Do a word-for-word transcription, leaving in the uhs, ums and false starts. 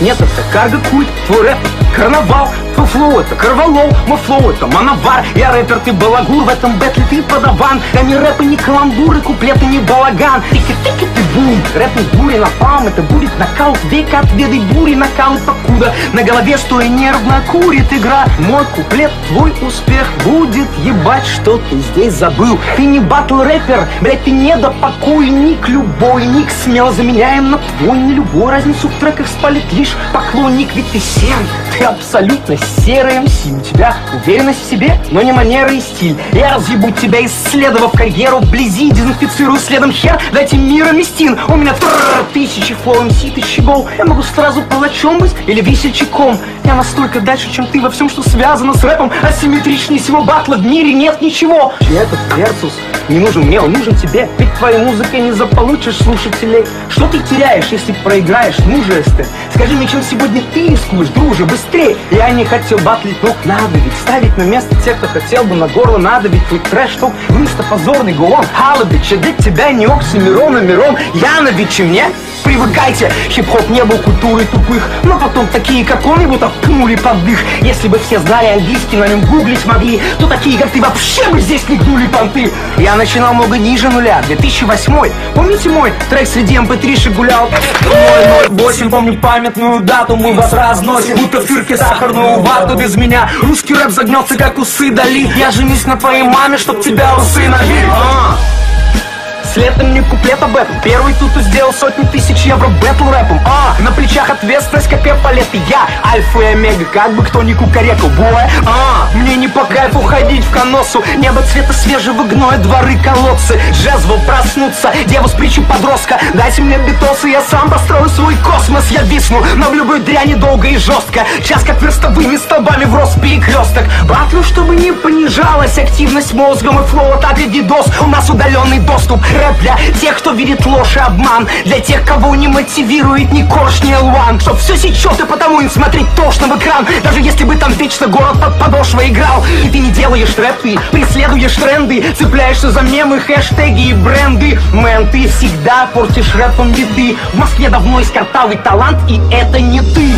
метод-то карго культ, твой рэп, карнавал, фуфло это, карвалол, мафло это, мановар. Я рэпер, ты балагур, в этом бэтле ты подаван. Я не рэп и не каламбур, и куплеты не балаган. Тики-тики ты бум, рэп не бури напалм, это будет нокаут века, отведай бури, нокаут покуда на голове, что и нервно курит игра. Мой куплет, твой успех будет ебать, что ты здесь забыл. Ты не батл рэпер, блять, ты не допокойник, любой ник смело заменяем на твой, не любой разницу в треках спалит лишь поклонник, ведь ты серый, ты абсолютно серый эм си, у тебя уверенность в себе, но не манера и стиль. Я разъебу тебя, исследовав карьеру вблизи, дезинфицирую следом хер, дайте мира мистин. У меня тысячи флоу эм си, тысячи гол, я могу сразу палачом быть или весельчаком. Я настолько дальше, чем ты во всем, что связано с рэпом, асимметричнее всего батла в мире нет ничего. И этот Versus не нужен мне, он нужен тебе, ведь твоей музыкой не заполучишь слушателей. Что ты теряешь, если проиграешь, ну жесты? Скажи мне, чем сегодня ты рискуешь, друже, быстрее. Я не хотел батлить, но надо ведь ставить на место тех, кто хотел бы на горло надавить. Твой трэш, чтоб вместо позорный гулон Халабич, а для тебя не Оксимирон, а Мирон Янович, и мне привыкайте. Хип-хоп не был культурой тупых, но потом такие, как он, его так пнули под дых. Если бы все знали английский, на нем гуглить могли, то такие, как ты, вообще бы здесь не гнули понты. Я начинал много ниже нуля, две тысячи восьмой, помните мой трек среди эм пэ три-шек гулял? ноль ноль восемь, помню памятную дату, мы вас разносим, будто в фирке сахарную вату. Без меня русский рэп загнался, как усы Дали. Я женюсь на твоей маме, чтоб тебя усы набили. С летом не куплет об этом. Первый тут и сделал сотни тысяч евро бэтл рэпом. А, на плечах ответственность, как эполет. Я альфа и омега, как бы кто ни кукарекал, боя. А, мне не по кайфу ходить в коносу. Небо цвета свежего гноя, дворы колодцы. Джезвел проснуться, дева с притчей подростка. Дайте мне битосы, я сам построю свой космос. Я висну, но в любой дряни долго и жестко. Час как верстовыми столбами врос перекресток. Батлю, чтобы не понижалась активность мозгом и флоу, так и дидос. У нас удаленный доступ. Рэп для тех, кто верит ложь и обман, для тех, кого не мотивирует ни корж, ни элван. Чтоб все сечет, и потому им смотреть тошно в экран, даже если бы там вечно город под подошвой играл. И ты не делаешь рэп, ты преследуешь тренды, цепляешься за мемы, хэштеги и бренды. Мэн, ты всегда портишь рэпом биты. В Москве давно искартавый талант, и это не ты.